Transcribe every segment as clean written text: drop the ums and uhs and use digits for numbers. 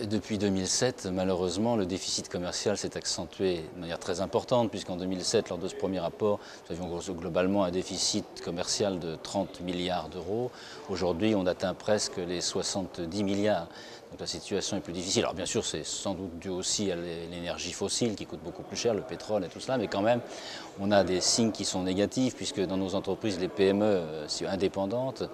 Depuis 2007, malheureusement, le déficit commercial s'est accentué de manière très importante, puisqu'en 2007, lors de ce premier rapport, nous avions globalement un déficit commercial de 30 milliards d'euros. Aujourd'hui, on atteint presque les 70 milliards. Donc la situation est plus difficile. Alors bien sûr, c'est sans doute dû aussi à l'énergie fossile qui coûte beaucoup plus cher, le pétrole et tout cela, mais quand même, on a des signes qui sont négatifs, puisque dans nos entreprises, les PME indépendantes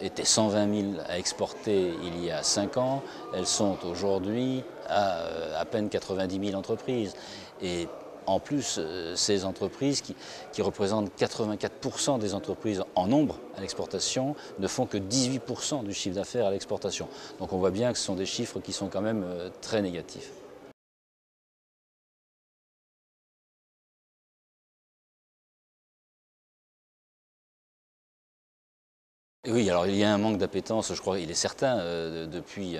étaient 120 000 à exporter il y a 5 ans. Elles sont aujourd'hui à peine 90 000 entreprises. Et en plus, ces entreprises qui représentent 84% des entreprises en nombre à l'exportation ne font que 18% du chiffre d'affaires à l'exportation. Donc on voit bien que ce sont des chiffres qui sont quand même très négatifs. Oui, alors il y a un manque d'appétence, je crois, il est certain, depuis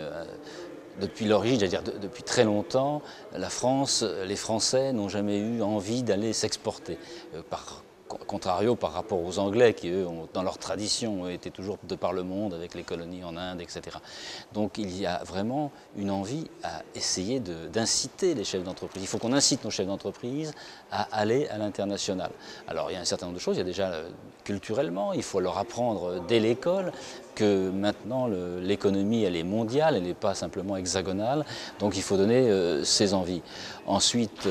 l'origine, c'est-à-dire depuis très longtemps. La France, les Français n'ont jamais eu envie d'aller s'exporter. Contrario par rapport aux Anglais qui, eux, ont, dans leur tradition, ont été toujours de par le monde avec les colonies en Inde, etc. Donc il y a vraiment une envie à essayer d'inciter les chefs d'entreprise. Il faut qu'on incite nos chefs d'entreprise à aller à l'international. Alors il y a un certain nombre de choses. Il y a déjà culturellement, il faut leur apprendre dès l'école que maintenant l'économie elle est mondiale, elle n'est pas simplement hexagonale, donc il faut donner ses envies. Ensuite,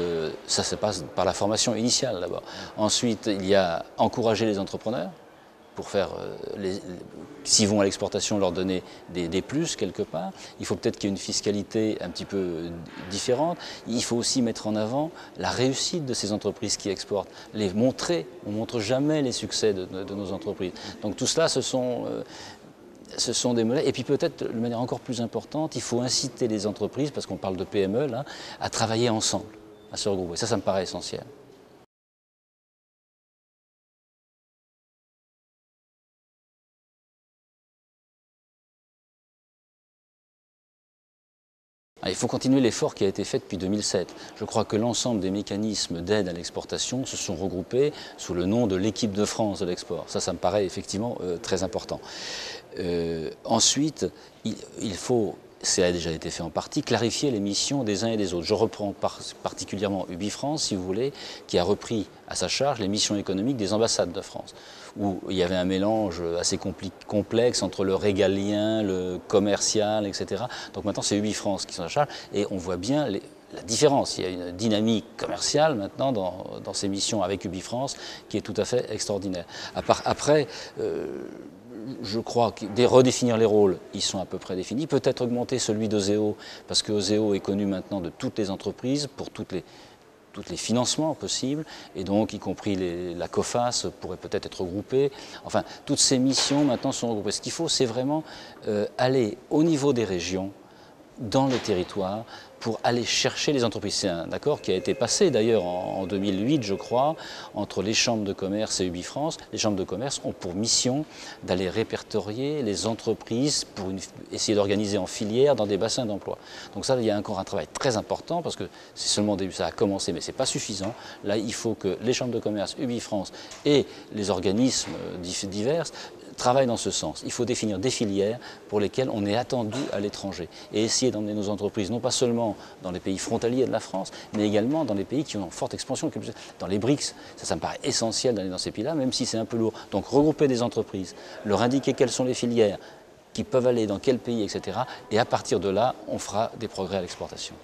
ça se passe par la formation initiale d'abord. Ensuite, il y a encourager les entrepreneurs pour faire, s'ils vont à l'exportation, leur donner des plus quelque part. Il faut peut-être qu'il y ait une fiscalité un petit peu différente. Il faut aussi mettre en avant la réussite de ces entreprises qui exportent, les montrer. On ne montre jamais les succès de nos entreprises. Donc tout cela, ce sont des modèles. Et puis peut-être, de manière encore plus importante, il faut inciter les entreprises, parce qu'on parle de PME là, à travailler ensemble, à se regrouper. Ça me paraît essentiel. Il faut continuer l'effort qui a été fait depuis 2007. Je crois que l'ensemble des mécanismes d'aide à l'exportation se sont regroupés sous le nom de l'équipe de France de l'export. Ça me paraît effectivement très important. Ensuite, il faut, ça a déjà été fait en partie, clarifier les missions des uns et des autres. Je reprends particulièrement UbiFrance, si vous voulez, qui a repris à sa charge les missions économiques des ambassades de France, où il y avait un mélange assez complexe entre le régalien, le commercial, etc. Donc maintenant, c'est UbiFrance qui s'en charge et on voit bien la différence. Il y a une dynamique commerciale maintenant dans ces missions avec UbiFrance qui est tout à fait extraordinaire. Après, je crois que dès redéfinir les rôles, ils sont à peu près définis. Peut-être augmenter celui d'Oseo, parce que Oseo est connu maintenant de toutes les entreprises, pour tous les financements possibles, et donc y compris la COFAS pourrait peut-être être regroupée. Enfin, toutes ces missions maintenant sont regroupées. Ce qu'il faut, c'est vraiment aller au niveau des régions, dans les territoires, pour aller chercher les entreprises. C'est un accord qui a été passé d'ailleurs en 2008, je crois, entre les chambres de commerce et UbiFrance. Les chambres de commerce ont pour mission d'aller répertorier les entreprises pour essayer d'organiser en filière dans des bassins d'emploi. Donc ça, il y a encore un travail très important parce que c'est seulement au début, ça a commencé, mais ce n'est pas suffisant. Là, il faut que les chambres de commerce, UbiFrance et les organismes divers travaillent dans ce sens. Il faut définir des filières pour lesquelles on est attendu à l'étranger et essayer d'emmener nos entreprises, non pas seulement dans les pays frontaliers de la France, mais également dans les pays qui ont une forte expansion, dans les BRICS. Ça me paraît essentiel d'aller dans ces pays-là, même si c'est un peu lourd. Donc regrouper des entreprises, leur indiquer quelles sont les filières qui peuvent aller dans quel pays, etc. Et à partir de là, on fera des progrès à l'exportation.